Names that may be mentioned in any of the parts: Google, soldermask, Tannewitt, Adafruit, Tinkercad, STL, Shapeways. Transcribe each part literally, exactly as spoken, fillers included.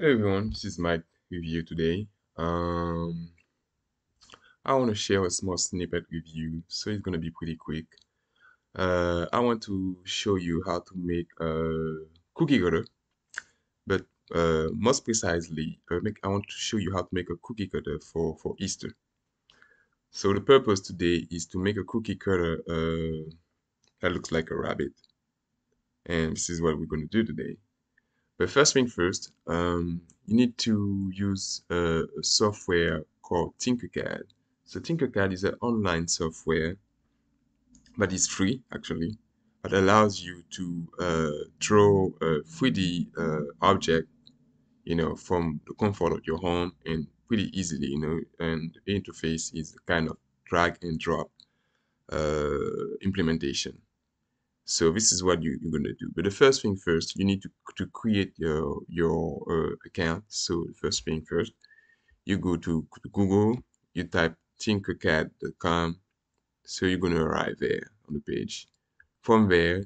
Hello everyone, this is Mike with you today. Um, I want to share a small snippet with you, so it's going to be pretty quick. Uh, I want to show you how to make a cookie cutter, but uh, most precisely, uh, make, I want to show you how to make a cookie cutter for, for Easter. So the purpose today is to make a cookie cutter uh, that looks like a rabbit. And this is what we're going to do today. But first thing first, um, you need to use uh, a software called Tinkercad. So Tinkercad is an online software, but it's free actually. It allows you to uh, draw a three D uh, object, you know, from the comfort of your home and pretty easily, you know. And the interface is a kind of drag and drop uh, implementation. So this is what you, you're going to do. But the first thing first, you need to, to create your, your uh, account. So the first thing first, you go to, to Google, you type Tinkercad dot com. So you're going to arrive there on the page. From there,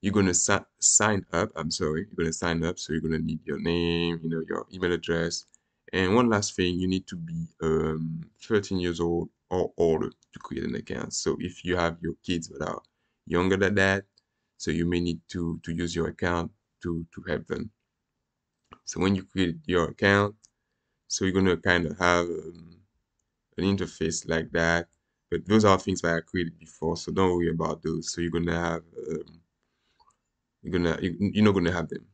you're going to si sign up. I'm sorry, you're going to sign up. So you're going to need your name, you know, your email address. And one last thing, you need to be um, thirteen years old or older to create an account. So if you have your kids that are younger than that, so you may need to, to use your account to, to help them. So when you create your account, so you're going to kind of have um, an interface like that. But those are things that I created before, so don't worry about those. So you're going to have, um, you're going to, you're not going to have them.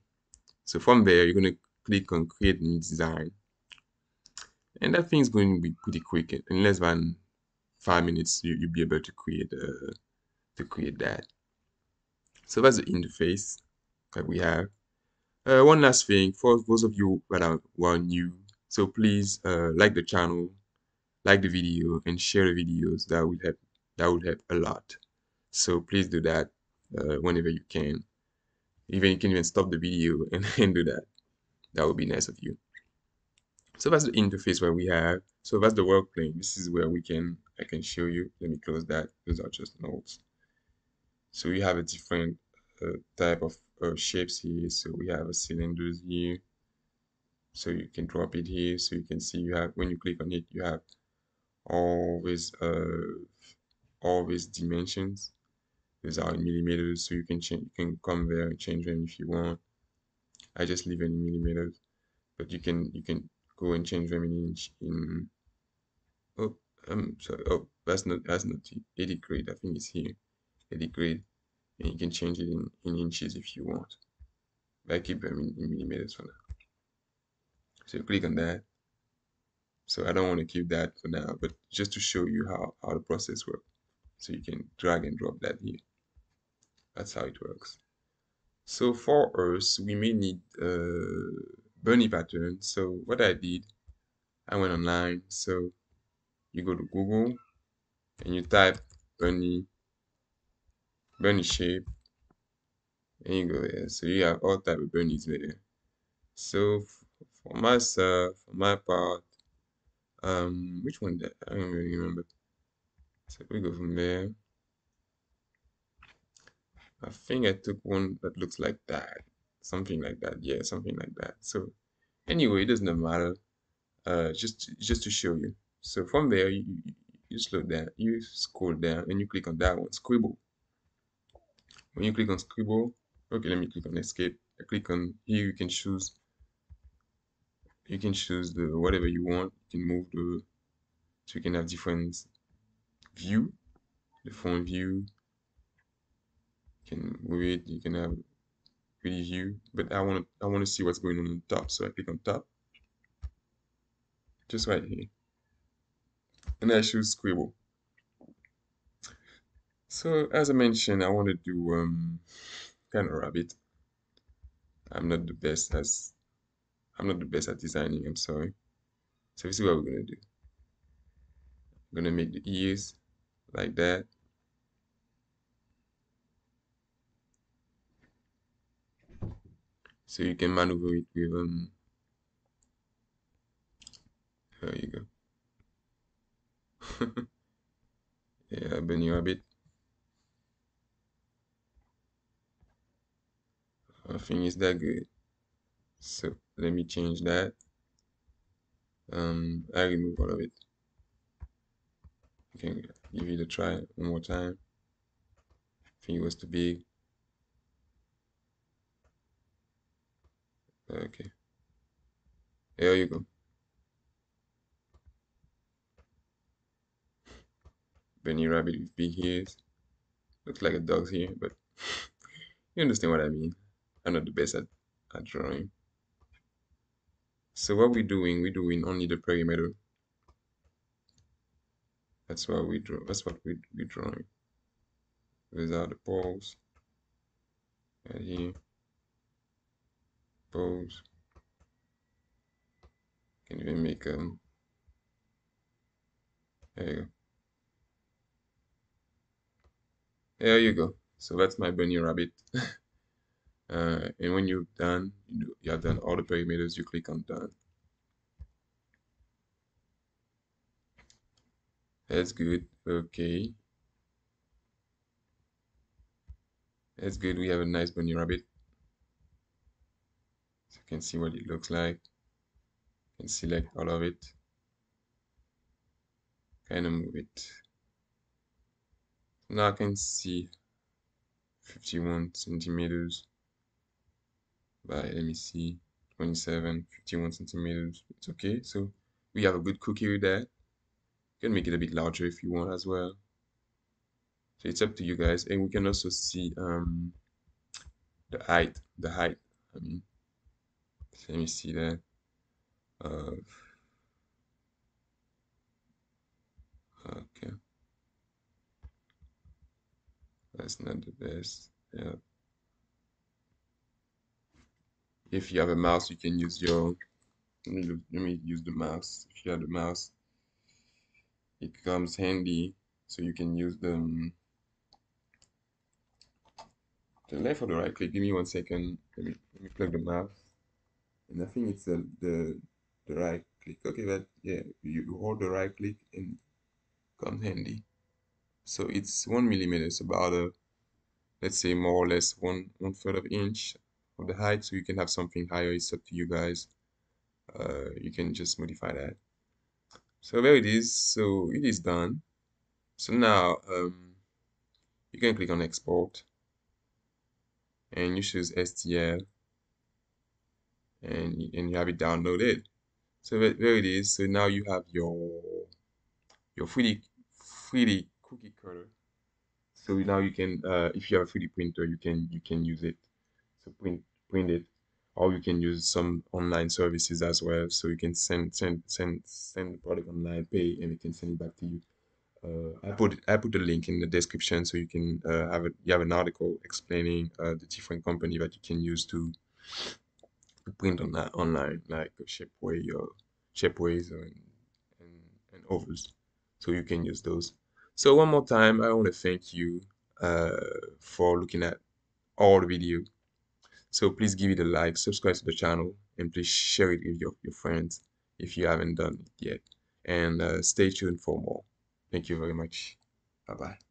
So from there, you're going to click on create new design. And that thing's going to be pretty quick. In less than five minutes, you, you'll be able to create a, to create that. So that's the interface that we have. Uh, one last thing, for those of you that are, who are new, so please uh, like the channel, like the video, and share the videos. That would help, that would help a lot. So please do that uh, whenever you can. Even you can even stop the video and, and do that. That would be nice of you. So that's the interface where we have. So that's the workplane. This is where we can, I can show you. Let me close that. Those are just nodes. So we have a different uh, type of uh, shapes here. So we have a cylinders here. So you can drop it here. So you can see you have, when you click on it, you have always uh, always dimensions. These are in millimeters. So you can change, you can come there and change them if you want. I just leave it in millimeters, but you can you can go and change them in inch. In oh, I'm sorry. Oh, that's not that's not edit grade. I think it's here. Edit grade, and you can change it in, in inches if you want. But I keep them in, in millimeters for now. So you click on that. So I don't want to keep that for now, but just to show you how, how the process works. So you can drag and drop that here. That's how it works. So for us, we may need a bunny pattern. So what I did, I went online. So you go to Google and you type bunny bunny shape, and you go there. So you have all type of bunnies there. So for myself, for my part, um, which one that I don't really remember. So we go from there. I think I took one that looks like that, something like that. Yeah, something like that. So anyway, it doesn't matter. Uh, just just to show you. So from there, you you slow down, you scroll down, and you click on that one, scribble. When you click on scribble, okay, let me click on escape. I click on here, you can choose you can choose the whatever you want. You can move the, so you can have different view, the front view. You can move it, you can have pretty view, but I want to I want to see what's going on on top, so I click on top. Just right here. And I choose scribble. So as I mentioned, I want to do um, kind of rabbit. I'm not the best as I'm not the best at designing. I'm sorry. So this is what we're gonna do. I'm gonna make the ears like that. So you can maneuver it with um. There you go. Yeah, bunny rabbit. I think it's that good. So let me change that. Um, I remove all of it. Okay, give it a try one more time. I think it was too big. Okay. There you go. Bunny rabbit with big ears. Looks like a dog's ear, but you understand what I mean. I'm not the best at, at drawing. So what we're doing, we're doing only the perimeter. That's what we draw. That's what we we're drawing. Without the poles. Right here. Poles. Can even make um there you go. There you go. So that's my bunny rabbit. Uh, and when you've done, you, do, you have done all the parameters, you click on done. That's good. Okay. That's good. We have a nice bunny rabbit. So you can see what it looks like. You can select all of it. Kind of move it. Now I can see fifty-one centimeters. By, let me see, twenty-seven, fifty-one centimeters. It's okay. So we have a good cookie with that. You can make it a bit larger if you want as well. So it's up to you guys. And we can also see um the height, the height. I mean, so let me see that. Uh, okay, that's not the best. Yeah. If you have a mouse, you can use your. Let me look, let me use the mouse. If you have the mouse, it comes handy, so you can use the um, the left or the right click. Give me one second. Let me let me click the mouse, and I think it's a, the the right click. Okay, that yeah, you hold the right click and it comes handy. So it's one millimeter. It's about a, let's say more or less one one third of inch. Of the height, so you can have something higher. It's up to you guys. Uh, you can just modify that. So there it is. So it is done. So now um, you can click on export and you choose S T L and and you have it downloaded. So there, there it is. So now you have your your three D cookie cutter. So now you can, uh, if you have a three D printer, you can you can use it. To print, print it, or you can use some online services as well. So you can send send send send the product online, pay, and we can send it back to you. Uh, I put I put a link in the description so you can uh, have a, you have an article explaining uh, the different company that you can use to print on that online, like Shapeways or Shapeways or and, and and others. So you can use those. So one more time, I want to thank you uh, for looking at all the video. So please give it a like, subscribe to the channel, and please share it with your, your friends if you haven't done it yet. And uh, stay tuned for more. Thank you very much. Bye-bye.